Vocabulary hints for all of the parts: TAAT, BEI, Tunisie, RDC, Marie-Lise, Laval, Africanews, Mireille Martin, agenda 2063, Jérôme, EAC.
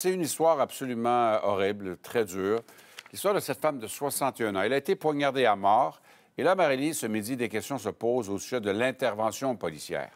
C'est une histoire absolument horrible, très dure. L'histoire de cette femme de 61 ans. Elle a été poignardée à mort. Et là, Marie-Lise, ce midi, des questions se posent au sujet de l'intervention policière.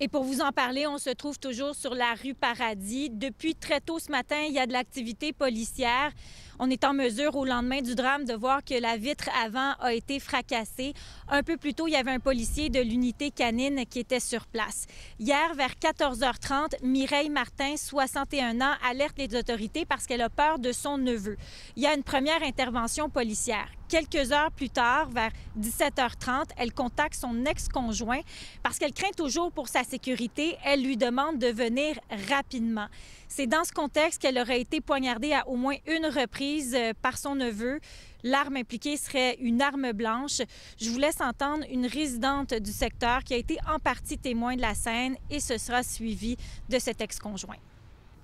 Et pour vous en parler, on se trouve toujours sur la rue Paradis. Depuis très tôt ce matin, il y a de l'activité policière. On est en mesure, au lendemain du drame, de voir que la vitre avant a été fracassée. Un peu plus tôt, il y avait un policier de l'unité canine qui était sur place. Hier, vers 14h30, Mireille Martin, 61 ans, alerte les autorités parce qu'elle a peur de son neveu. Il y a une première intervention policière. Quelques heures plus tard, vers 17h30, elle contacte son ex-conjoint parce qu'elle craint toujours pour sa sécurité. Elle lui demande de venir rapidement. C'est dans ce contexte qu'elle aurait été poignardée à au moins une reprise par son neveu. L'arme impliquée serait une arme blanche. Je vous laisse entendre une résidente du secteur qui a été en partie témoin de la scène et ce sera suivi de cet ex-conjoint.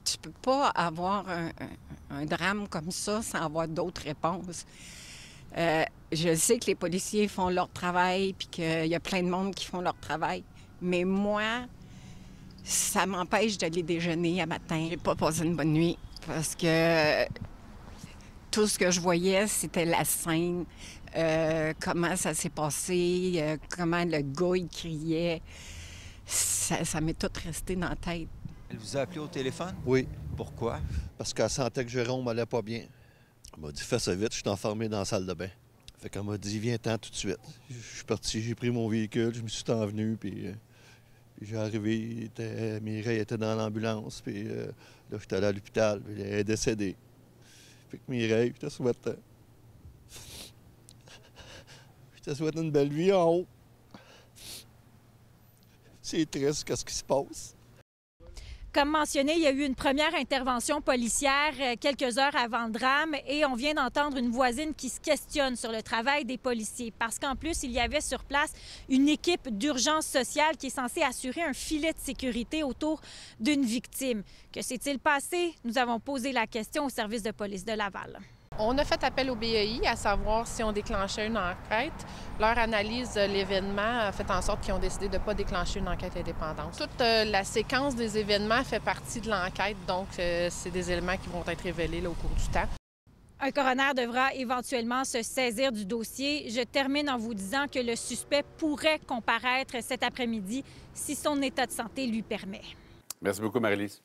Tu peux pas avoir un drame comme ça sans avoir d'autres réponses. Je sais que les policiers font leur travail puis qu'il y a plein de monde qui font leur travail, mais moi, ça m'empêche d'aller déjeuner à matin. J'ai pas passé une bonne nuit parce que tout ce que je voyais, c'était la scène, comment ça s'est passé, comment le gars, il criait. Ça m'est tout resté dans la tête. Elle vous a appelé au téléphone? Oui. Pourquoi? Parce qu'elle sentait que Jérôme allait pas bien. Elle m'a dit « Fais ça vite, je suis enfermé dans la salle de bain ». Fait qu'elle m'a dit « Viens-t'en tout de suite ». Je suis parti, j'ai pris mon véhicule, je me suis envenu, puis j'ai arrivé, Mireille était dans l'ambulance, puis là, j'étais allé à l'hôpital, puis elle est décédée. Fait que Mireille, je te souhaite... je te souhaite une belle vie en haut. C'est triste, qu'est-ce qui se passe. Comme mentionné, il y a eu une première intervention policière quelques heures avant le drame et on vient d'entendre une voisine qui se questionne sur le travail des policiers parce qu'en plus, il y avait sur place une équipe d'urgence sociale qui est censée assurer un filet de sécurité autour d'une victime. Que s'est-il passé? Nous avons posé la question au service de police de Laval. On a fait appel au BEI à savoir si on déclenchait une enquête. Leur analyse de l'événement a fait en sorte qu'ils ont décidé de ne pas déclencher une enquête indépendante. Toute la séquence des événements fait partie de l'enquête, donc c'est des éléments qui vont être révélés là, au cours du temps. Un coroner devra éventuellement se saisir du dossier. Je termine en vous disant que le suspect pourrait comparaître cet après-midi si son état de santé lui permet. Merci beaucoup, Marie-Lise.